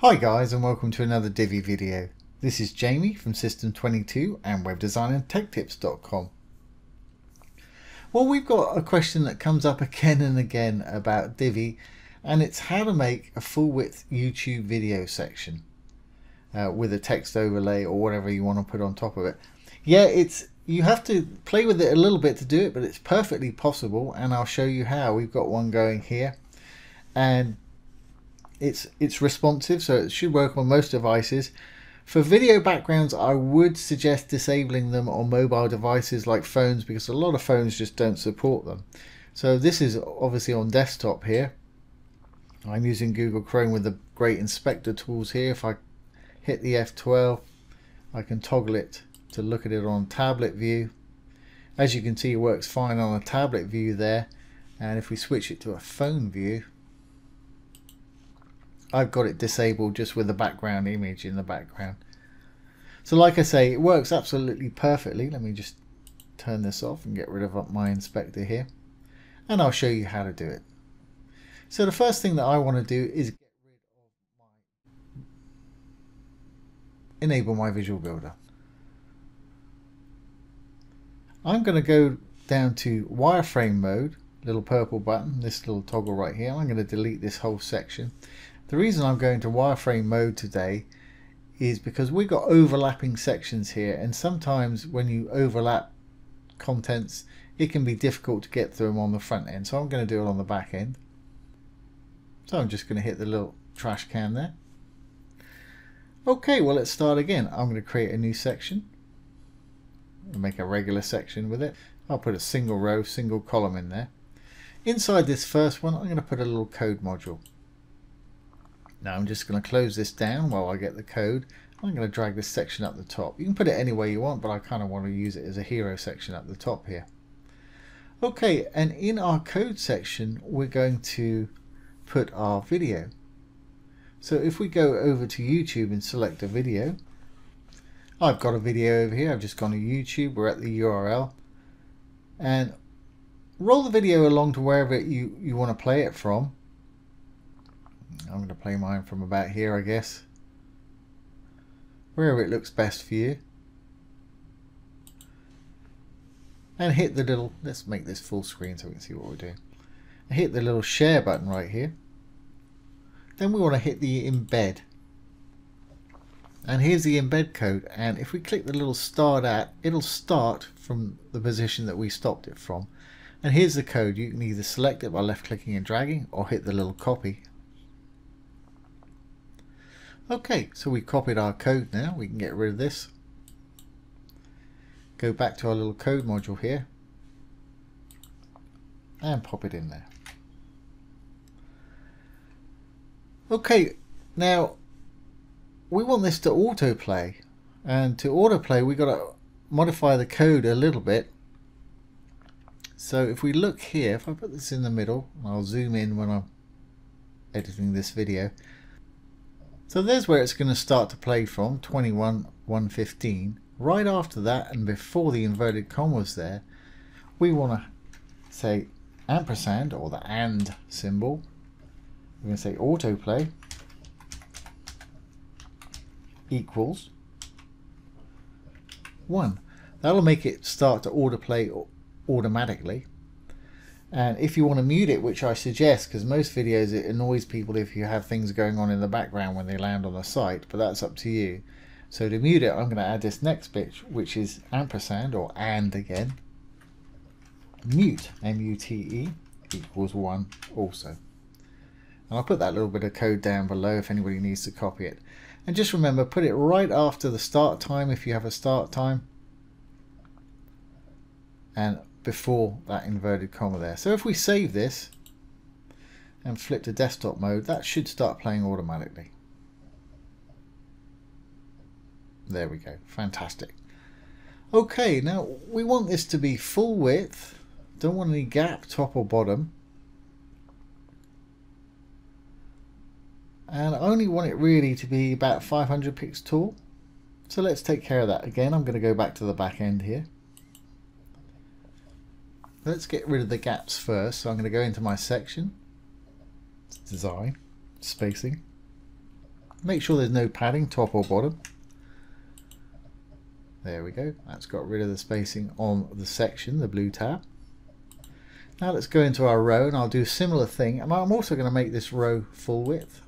Hi guys and welcome to another Divi video. This is Jamie from System 22 and webdesigntechtips.com. Well, we've got a question that comes up again and again about Divi, and it's how to make a full width YouTube video section with a text overlay or whatever you want to put on top of it. Yeah, you have to play with it a little bit to do it, but it's perfectly possible, and I'll show you how. We've got one going here and it's responsive, so it should work on most devices. For video backgrounds, I would suggest disabling them on mobile devices like phones, because a lot of phones just don't support them. So this is obviously on desktop here. I'm using Google Chrome with the great inspector tools here. If I hit the F12, I can toggle it to look at it on tablet view. As you can see, it works fine on a tablet view there. And if we switch it to a phone view, I've got it disabled just with the background image in the background. So like I say, it works absolutely perfectly. Let me just turn this off and get rid of my inspector here, and I'll show you how to do it. So the first thing that I want to do is get rid of enable my visual builder. I'm going to go down to wireframe mode, little purple button, this little toggle right here. I'm going to delete this whole section. The reason I'm going to wireframe mode today is because we've got overlapping sections here, and sometimes when you overlap contents it can be difficult to get through them on the front end, so I'm going to do it on the back end. So I'm just going to hit the little trash can there. Okay, well, let's start again. I'm going to create a new section and make a regular section with it. I'll put a single row, single column in there. Inside this first one I'm going to put a little code module. Now I'm just going to close this down while I get the code. I'm going to drag this section up the top. You can put it any way you want, but I kind of want to use it as a hero section up the top here. Okay, and in our code section we're going to put our video. So if we go over to YouTube and select a video, I've got a video over here. I've just gone to YouTube, we're at the URL, and roll the video along to wherever you want to play it from. I'm going to play mine from about here, I guess, wherever it looks best for you, and hit the little, let's make this full screen so we can see what we're doing, and hit the little share button right here. Then we want to hit the embed, and here's the embed code, and if we click the little start at, it'll start from the position that we stopped it from, and here's the code. You can either select it by left clicking and dragging, or hit the little copy. Okay, so we copied our code now. We can get rid of this. Go back to our little code module here and pop it in there. Okay, now we want this to autoplay, and to autoplay we got to modify the code a little bit. So if we look here, if I put this in the middle, I'll zoom in when I'm editing this video. So there's where it's going to start to play from, 21:115. Right after that, and before the inverted commas there, we want to say ampersand, or the and symbol. We're going to say autoplay equals 1. That'll make it start to autoplay automatically. And if you want to mute it, which I suggest, because most videos it annoys people if you have things going on in the background when they land on the site, but that's up to you. So to mute it, I'm going to add this next bit, which is ampersand, or and again, mute, M-U-T-E, equals 1 also. And I'll put that little bit of code down below if anybody needs to copy it. And just remember, put it right after the start time if you have a start time, and before that inverted comma there. So if we save this and flip to desktop mode, that should start playing automatically. There we go, fantastic. Okay, now we want this to be full width, don't want any gap top or bottom, and I only want it really to be about 500 pixels tall. So let's take care of that. Again, I'm going to go back to the back end here. Let's get rid of the gaps first. So I'm going to go into my section, design, spacing, Make sure there's no padding top or bottom. There we go, that's got rid of the spacing on the section, the blue tab. Now let's go into our row and I'll do a similar thing, and I'm also going to make this row full width.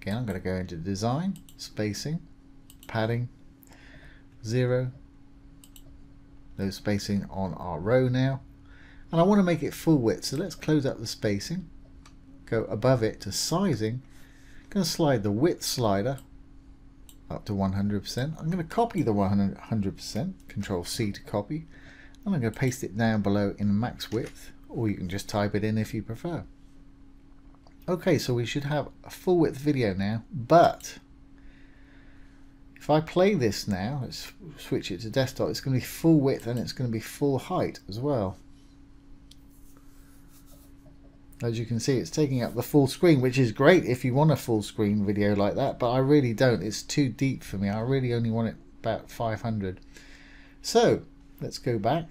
Again, I'm going to go into design, spacing, padding, 0, no spacing on our row now, and I want to make it full width, so let's close up the spacing, go above it to sizing, I'm going to slide the width slider up to 100%. I'm going to copy the 100%, Control C to copy, and I'm going to paste it down below in max width, or you can just type it in if you prefer. Okay, so we should have a full width video now, but if I play this now, let's switch it to desktop, it's going to be full width and it's going to be full height as well. As you can see, it's taking up the full screen, which is great if you want a full screen video like that, but I really don't. It's too deep for me. I really only want it about 500. So let's go back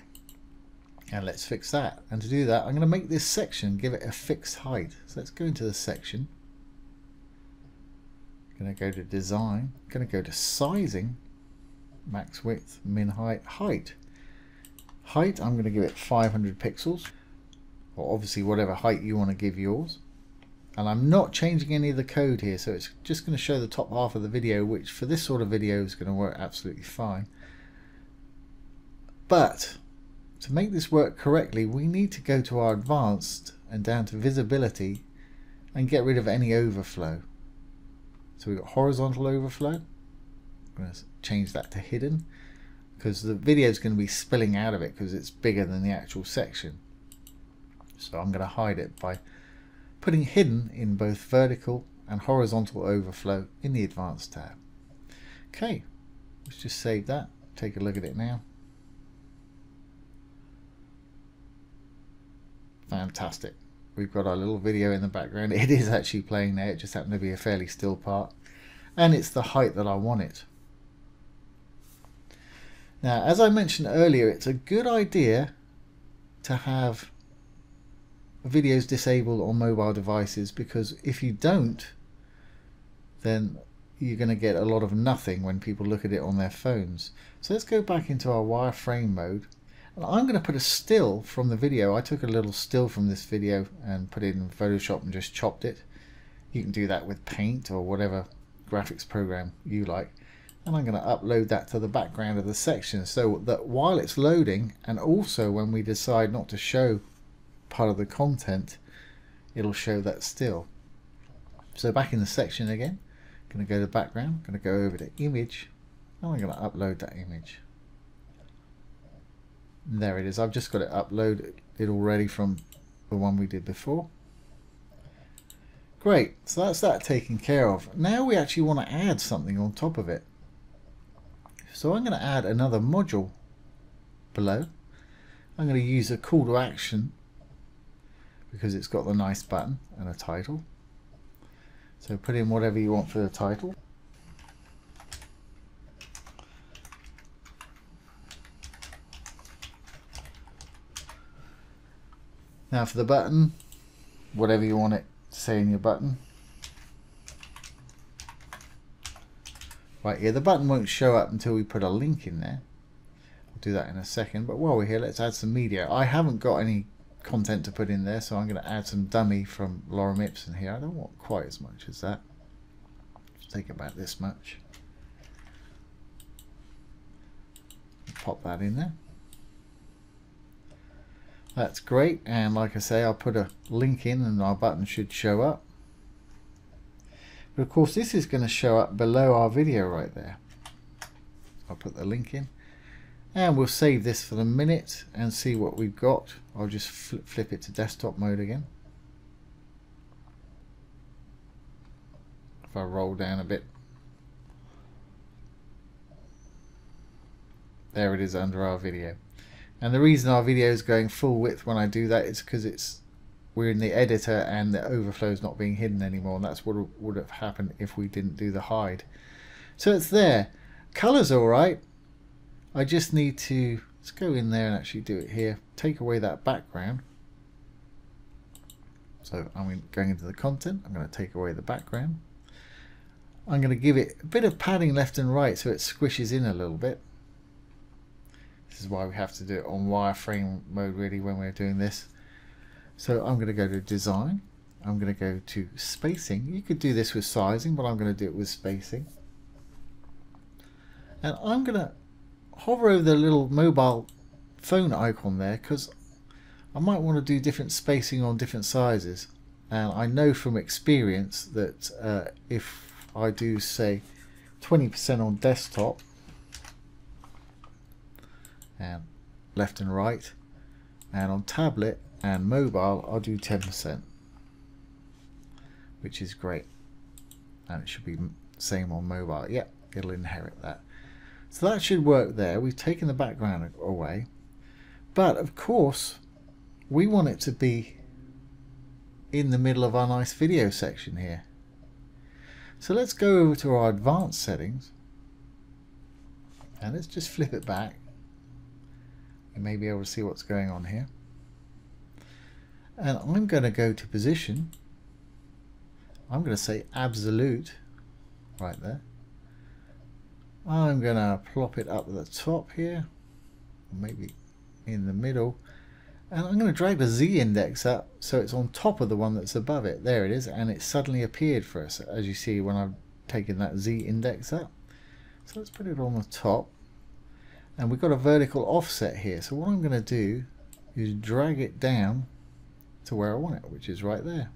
and let's fix that. And to do that, I'm going to make this section, give it a fixed height. So let's go into the section. Going to go to design, going to go to sizing, max width, min height, height, I'm going to give it 500 pixels, or obviously whatever height you want to give yours, and I'm not changing any of the code here, so it's just going to show the top half of the video, which for this sort of video is going to work absolutely fine. But to make this work correctly, we need to go to our advanced and down to visibility and get rid of any overflow. So we've got horizontal overflow. I'm going to change that to hidden because the video is going to be spilling out of it because it's bigger than the actual section. So I'm going to hide it by putting hidden in both vertical and horizontal overflow in the advanced tab. Okay, let's just save that. Take a look at it now. Fantastic. We've got our little video in the background. It is actually playing there, it just happened to be a fairly still part, and it's the height that I want it. Now, as I mentioned earlier, it's a good idea to have videos disabled on mobile devices, because if you don't, then you're going to get a lot of nothing when people look at it on their phones. So let's go back into our wireframe mode. I'm going to put a still from the video. I took a little still from this video and put it in Photoshop and just chopped it. You can do that with Paint or whatever graphics program you like. And I'm going to upload that to the background of the section so that while it's loading, and also when we decide not to show part of the content, it'll show that still. So back in the section again, I'm going to go to background, I'm going to go over to image, and I'm going to upload that image. There it is. I've just got it uploaded already from the one we did before. Great, so that's that taken care of. Now we actually want to add something on top of it. So I'm going to add another module below. I'm going to use a call to action because it's got the nice button and a title. So put in whatever you want for the title. Now for the button, whatever you want it to say in your button. Right here, the button won't show up until we put a link in there. I'll do that in a second, but while we're here, let's add some media. I haven't got any content to put in there, so I'm going to add some dummy from Lorem Ipsum here. I don't want quite as much as that. Just take about this much. Pop that in there. That's great, and like I say, I'll put a link in and our button should show up. But of course this is going to show up below our video right there. I'll put the link in and we'll save this for the minute and see what we've got. I'll just flip it to desktop mode again. If I roll down a bit. There it is under our video. And the reason our video is going full width when I do that is because we're in the editor and the overflow is not being hidden anymore, and that's what would have happened if we didn't do the hide. So it's there. Color's alright. I just need to, let's go in there and actually do it here. Take away that background. So I'm going into the content, I'm going to take away the background. I'm going to give it a bit of padding left and right so it squishes in a little bit. This is why we have to do it on wireframe mode really when we're doing this. So I'm going to go to design, I'm going to go to spacing. You could do this with sizing, but I'm going to do it with spacing. And I'm going to hover over the little mobile phone icon there because I might want to do different spacing on different sizes. And I know from experience that if I do say 20% on desktop and left and right, and on tablet and mobile I'll do 10%, which is great, and it should be same on mobile. Yep, it'll inherit that. So that should work there. We've taken the background away, but of course we want it to be in the middle of our nice video section here. So let's go over to our advanced settings and let's just flip it back. You may be able to see what's going on here. And I'm going to go to position. I'm going to say absolute right there. I'm going to plop it up at the top here, maybe in the middle. And I'm going to drag the Z index up so it's on top of the one that's above it. There it is, and it suddenly appeared for us, as you see when I've taken that Z index up. So let's put it on the top. And we've got a vertical offset here. So what I'm going to do is drag it down to where I want it, which is right there.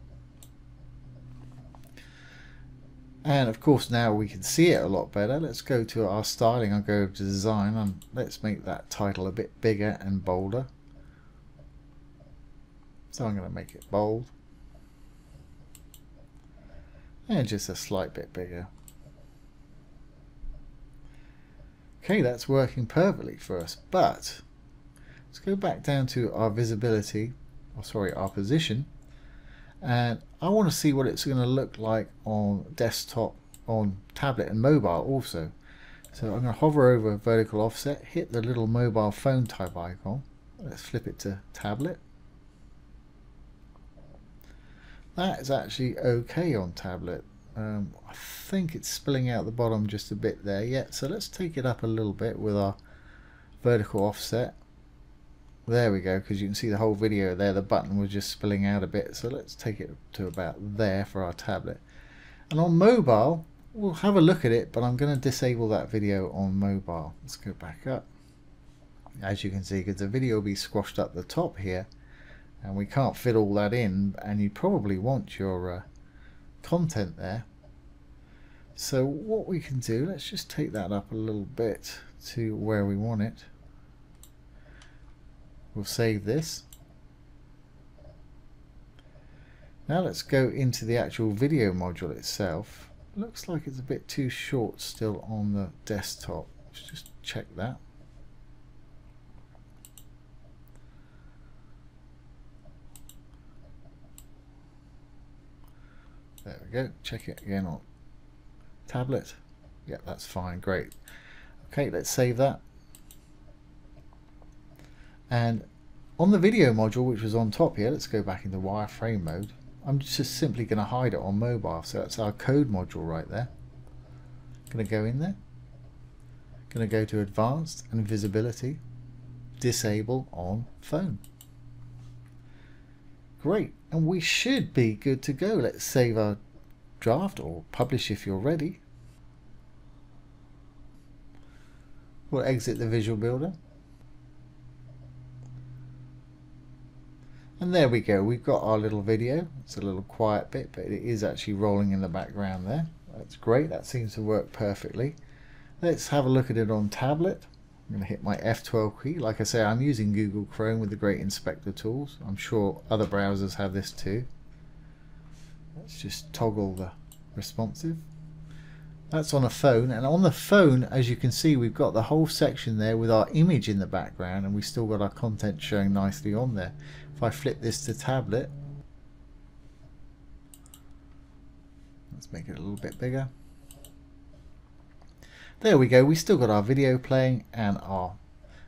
And of course now we can see it a lot better. Let's go to our styling. I'll go to design and let's make that title a bit bigger and bolder. So I'm going to make it bold and just a slight bit bigger. Okay, that's working perfectly for us, but let's go back down to our visibility, or sorry, our position, and I want to see what it's going to look like on desktop, on tablet and mobile also. So I'm going to hover over vertical offset, hit the little mobile phone type icon, let's flip it to tablet. That is actually okay on tablet. I think it's spilling out the bottom just a bit there. Yeah, so let's take it up a little bit with our vertical offset. There we go, because you can see the whole video there, the button was just spilling out a bit. So let's take it to about there for our tablet. And on mobile, we'll have a look at it, but I'm going to disable that video on mobile. Let's go back up. As you can see, because the video will be squashed up the top here, and we can't fit all that in, and you probably want your content there. So what we can do, let's just take that up a little bit to where we want it. We'll save this. Now let's go into the actual video module itself. Looks like it's a bit too short still on the desktop. Let's just check that. There we go, check it again on tablet. Yeah, that's fine, great. Okay, let's save that. And on the video module, which was on top here, let's go back into wireframe mode. I'm just simply going to hide it on mobile, so that's our code module right there. Going to go in there, going to go to advanced and visibility, disable on phone. Great, and we should be good to go. Let's save our draft, or publish if you're ready. We'll exit the visual builder. And there we go, we've got our little video. It's a little quiet bit, but it is actually rolling in the background there. That's great, that seems to work perfectly. Let's have a look at it on tablet. I'm going to hit my F12 key. Like I say, I'm using Google Chrome with the great inspector tools. I'm sure other browsers have this too. Let's just toggle the responsive. That's on a phone, and on the phone, as you can see, we've got the whole section there with our image in the background, and we've still got our content showing nicely on there. If I flip this to tablet, let's make it a little bit bigger. There we go, we still got our video playing and our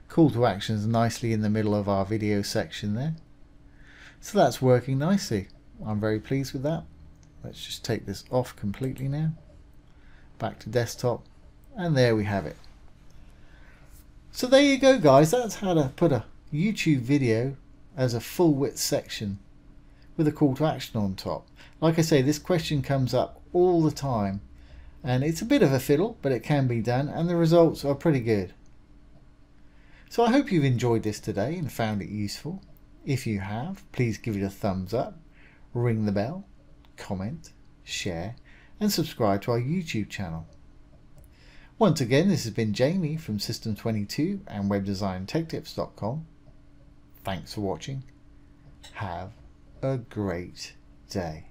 call to actions nicely in the middle of our video section there. So that's working nicely. I'm very pleased with that. Let's just take this off completely now. back to desktop, and there we have it. So there you go, guys. That's how to put a YouTube video as a full width section with a call to action on top. Like I say, this question comes up all the time, and it's a bit of a fiddle, but it can be done, and the results are pretty good. So I hope you've enjoyed this today and found it useful. If you have, please give it a thumbs up, ring the bell, comment, share, and subscribe to our YouTube channel. Once again, this has been Jamie from System 22 and webdesigntechtips.com. Thanks for watching. Have a great day.